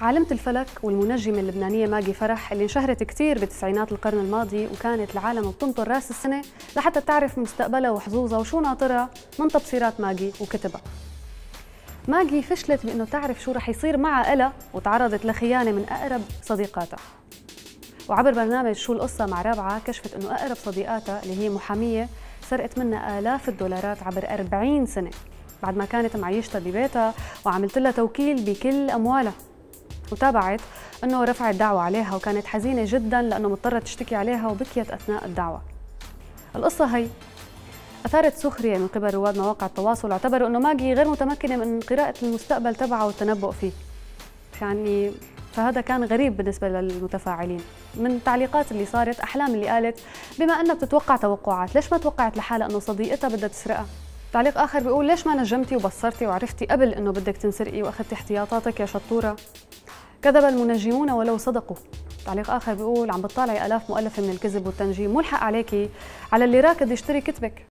عالمة الفلك والمنجمة اللبنانية ماغي فرح اللي انشهرت كثير بتسعينات القرن الماضي وكانت العالم بتنطر راس السنة لحتى تعرف مستقبلها وحظوظها وشو ناطرها من تبصيرات ماغي وكتبها. ماغي فشلت بأنه تعرف شو رح يصير معها إلا وتعرضت لخيانة من أقرب صديقاتها. وعبر برنامج شو القصة مع رابعة كشفت أنه أقرب صديقاتها اللي هي محامية سرقت منها آلاف الدولارات عبر 40 سنة بعد ما كانت معيشتها ببيتها وعملت لها توكيل بكل أموالها. وتابعت أنه رفعت دعوة عليها وكانت حزينة جداً لأنه مضطرة تشتكي عليها وبكيت أثناء الدعوة. القصة هي أثارت سخرية من قبل رواد مواقع التواصل، اعتبروا أنه ماغي غير متمكنة من قراءة المستقبل تبعها والتنبؤ فيه، يعني فهذا كان غريب بالنسبة للمتفاعلين. من تعليقات اللي صارت، أحلام اللي قالت بما أنها بتتوقع توقعات ليش ما توقعت لحالها أنه صديقتها بدها تسرقها. تعليق آخر بيقول ليش ما نجمتي وبصرتي وعرفتي قبل أنه بدك تنسرقي وأخذتي احتياطاتك يا شطورة. كذب المنجمون ولو صدقوا. تعليق آخر بيقول عم بتطالعي آلاف مؤلفة من الكذب والتنجيم، ملحق عليكي على اللي راكد يشتري كتبك.